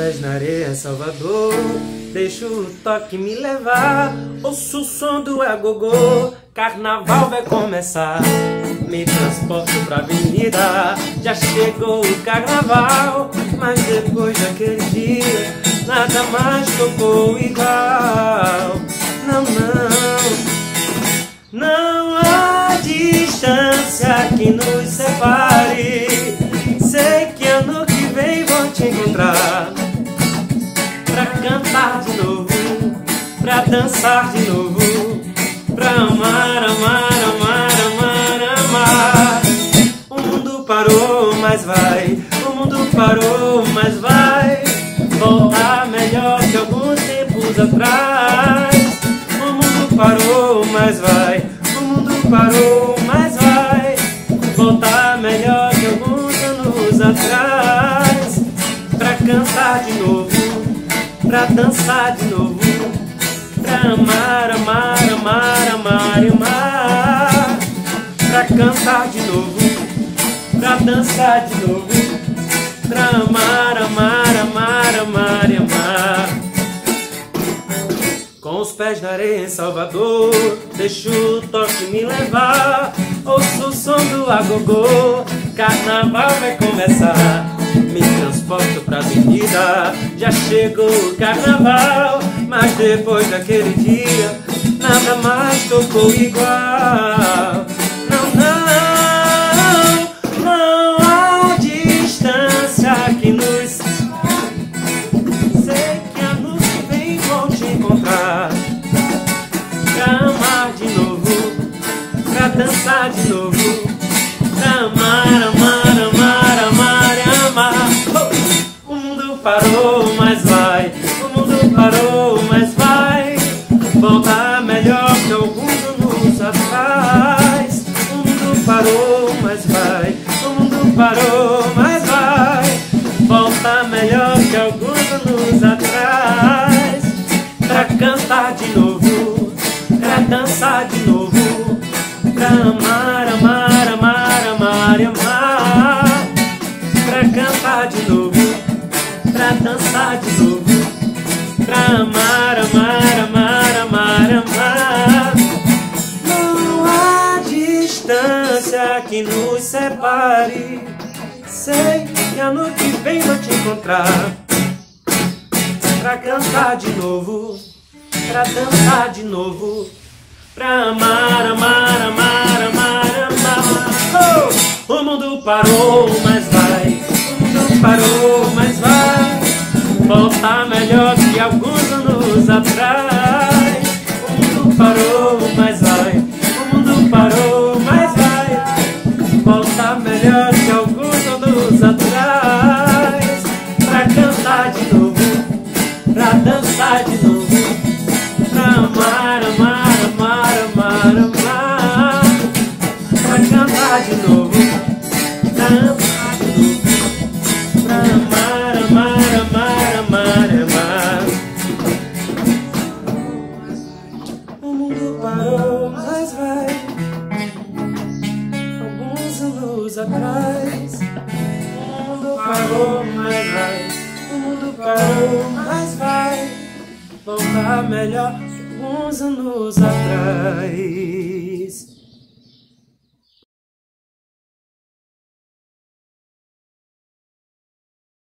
pés na areia, Salvador. Deixo o toque me levar, ouço o som do agogô. Carnaval vai começar, me transporto pra avenida. Já chegou o carnaval, mas depois daquele dia nada mais tocou igual. Não, não, não há distância que nos separe. Sei que ano que vem vou te encontrar pra cantar de novo, pra dançar de novo, pra amar, amar, amar, amar, amar. O mundo parou, mas vai. O mundo parou, mas vai voltar melhor que alguns tempos atrás. O mundo parou, mas vai. O mundo parou, mas vai voltar melhor que alguns anos atrás. Pra cantar de novo, pra dançar de novo, pra amar, amar, amar, amar e amar. Pra cantar de novo, pra dançar de novo, pra amar, amar, amar, amar e amar. Com os pés na areia em Salvador, deixo o toque me levar, ouço o som do agogô. Carnaval vai começar, me transporto pra avenida. Já chegou o carnaval, mas depois daquele dia nada mais tocou igual. Não, não, não há distância que nos separe. Sei que ano que vem vou te encontrar pra amar de novo, pra dançar de novo, pra amar, amar, amar, amar e amar. Oh! O mundo parou, mas vai. O mundo parou, mas vai voltar melhor que alguns anos atrás. O mundo parou, mas vai. O mundo parou, mas vai voltar melhor que alguns anos atrás. Pra cantar de novo, pra dançar de novo, pra amar, amar, amar, amar e amar. Pra cantar de novo, pra dançar de novo, pra amar, amar, amar, amar, amar. Não há distância que nos separe. Sei que ano que vem vou te encontrar pra cantar de novo, pra dançar de novo, pra amar, amar, amar, amar, amar. Oh! O mundo parou, mas vai. O mundo parou, mas vai voltar melhor que alguns anos atrás. O mundo parou, mas vai. O mundo parou, mas vai voltar melhor que alguns anos atrás. Pra cantar de novo, pra dançar de novo, pra amar, amar, amar, amar, amar. Pra cantar de novo, pra amar de novo, pra amar, amar, amar, amar, amar. O mundo parou, mas vai. Alguns anos atrás. O mundo parou, mas vai. O mundo parou, mas vai voltar melhor uns anos atrás.